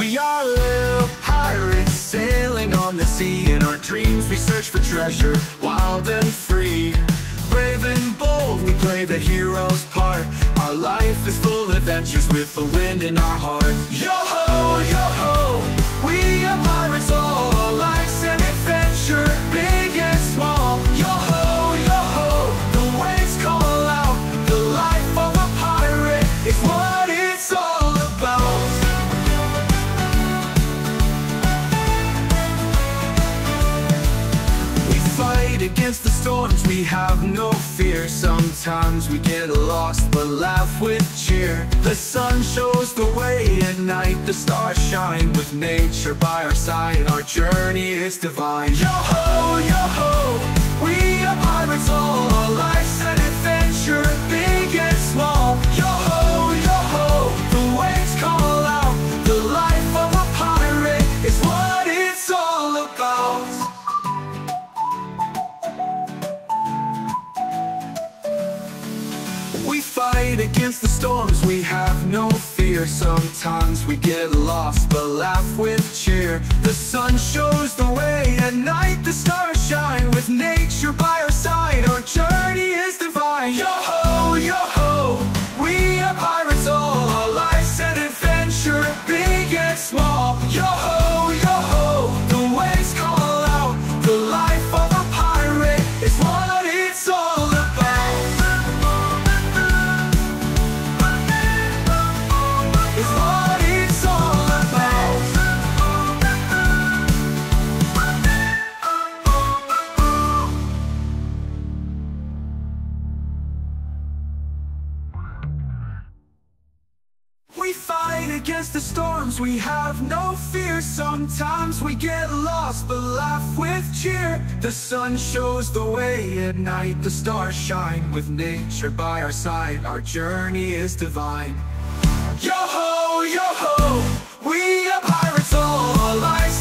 We all live pirates, sailing on the sea. In our dreams we search for treasure, wild and free. Brave and bold, we play the hero's part. Our life is full of adventures with the wind in our heart. Yo-ho, yo-ho, we are pirates all. Our life's an adventure, big and small. Yo-ho, yo-ho, the waves call out. The life of a pirate is what it's all about. We fight against the storms, we have no fear. Sometimes we get lost but laugh with cheer. The sun shows the way at night, the stars shine. With nature by our side, our journey is divine. Yo-ho, yo-ho, we are pirates all. Our life's an adventure, big and small. Yo-ho, yo-ho, the waves call out. The life of a pirate is what it's all about. We fight against the storms, we have no fear. Sometimes we get lost, but laugh with cheer. The sun shows the way, at night the stars shine. With nature by our side, our journey is divine. Yo-ho, yo-ho, we are pirates all. Our life's an adventure, big and small. Yo-ho, yo-ho, the waves call out. The life of a pirate is what it's all about. It's what it's all about. We fight against the storms, we have no fear. Sometimes we get lost, but laugh with cheer. The sun shows the way, at night the stars shine. With nature by our side, our journey is divine. Yo-ho, yo-ho, we are pirates all. Our lives